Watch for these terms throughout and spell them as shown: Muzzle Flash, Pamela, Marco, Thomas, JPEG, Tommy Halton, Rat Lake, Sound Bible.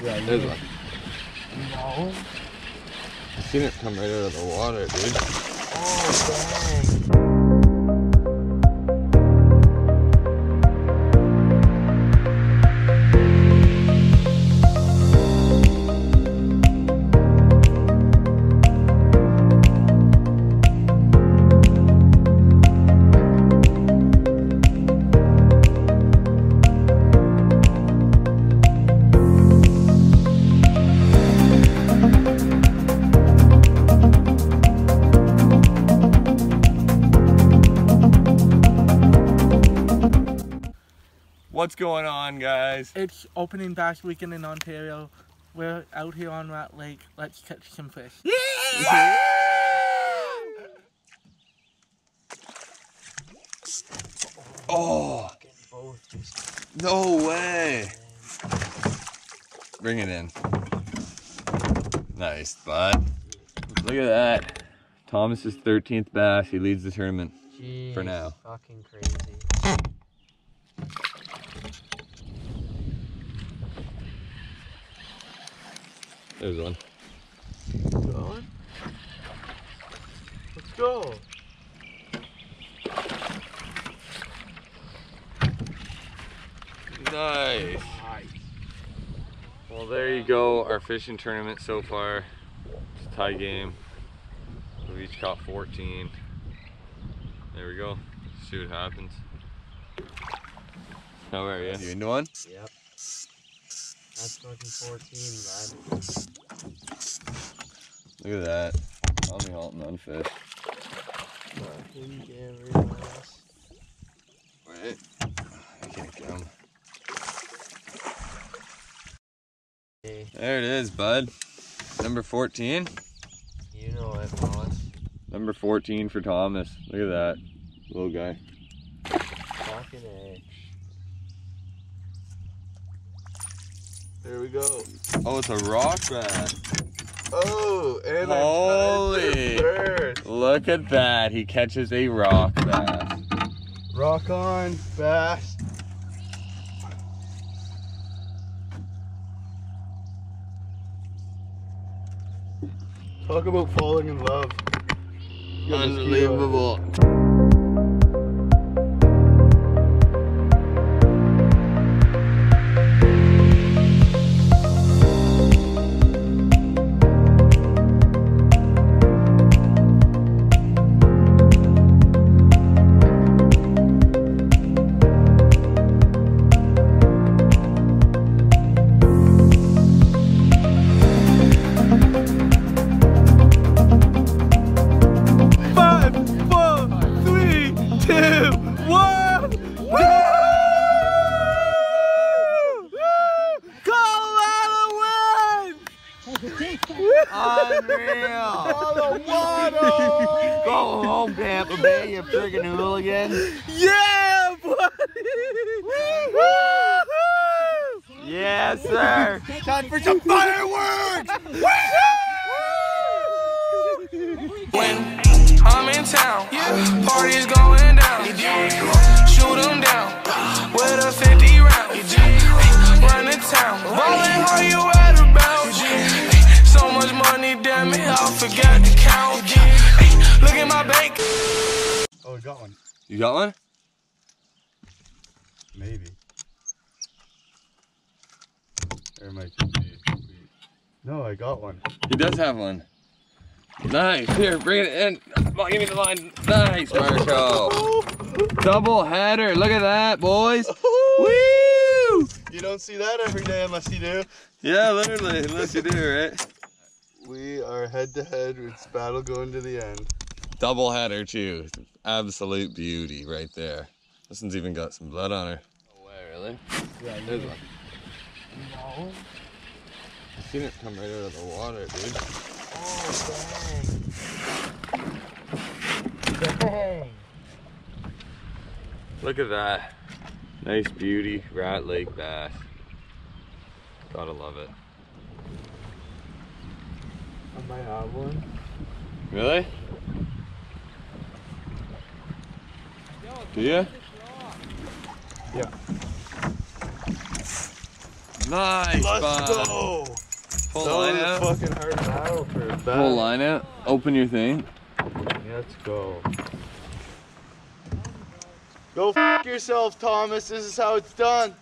Yeah, there's one. No. I seen it come right out of the water, dude. Oh, dang. What's going on, guys? It's opening bass weekend in Ontario. We're out here on Rat Lake. Let's catch some fish. Yeah! Oh! No way! Bring it in. Nice, bud. Look at that. Thomas's 13th bass. He leads the tournament. Jeez, for now. Fucking crazy. There's one. Going? Let's go. Nice. Well, there you go. Our fishing tournament so far. It's a tie game. We've each caught 14. There we go. Let's see what happens. How are you? You into one? Yep. That's fucking 14, bud. Look at that. Tommy Halton on fish. Wait. I can't come. Hey. There it is, bud. Number 14. You know it, Thomas. Number 14 for Thomas. Look at that. Little guy. Fucking A. There we go. Oh, it's a rock bass. Oh, and holy! Look at that. He catches a rock bass. Rock on, bass. Talk about falling in love. Unbelievable. Go home, Pamela, baby, you friggin' hooligan. Yeah, buddy! Yes, sir! Time for some fireworks! When I'm in town, yeah, party's going down. Shoot them down with a 50 round. Run the town, rolling how you at about. So much money, damn it, I forgot to count. Look at my bank. Oh, I got one. You got one? Maybe. There might be. No, I got one. He does have one. Nice. Here, bring it in. Give me the line. Nice, Marco. Double header. Look at that, boys. Woo! You don't see that every day unless you do. Yeah, literally, unless you do, right? We are head to head. It's battle going to the end. Double header too. Absolute beauty right there. This one's even got some blood on her. Oh, wait, really? Yeah, there's one. No. I seen it come right out of the water, dude. Oh, dang. Dang. Look at that. Nice beauty. Rat Lake bass. Gotta love it. I might have one. Really? Do you? Yeah. Nice, Let's go. Pull line out. Fucking hard battle for that. Pull line out. Open your thing. Let's go. Go f*** yourself, Thomas. This is how it's done.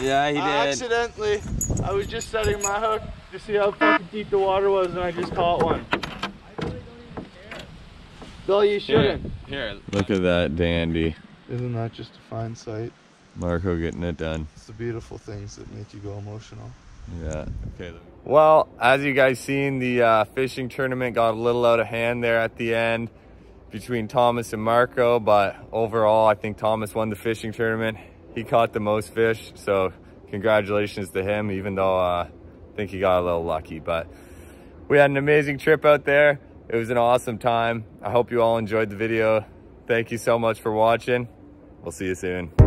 Yeah, he did. Accidentally, I was just setting my hook to see how fucking deep the water was, and I just caught one. I really don't even care. Bill, you shouldn't. Here. Look at that dandy. Isn't that just a fine sight? Marco getting it done. It's the beautiful things that make you go emotional. Yeah. Okay. Well, as you guys seen, the fishing tournament got a little out of hand there at the end between Thomas and Marco, but overall, I think Thomas won the fishing tournament. He caught the most fish, so congratulations to him, even though I think he got a little lucky. But we had an amazing trip out there. It was an awesome time. I hope you all enjoyed the video. Thank you so much for watching. We'll see you soon.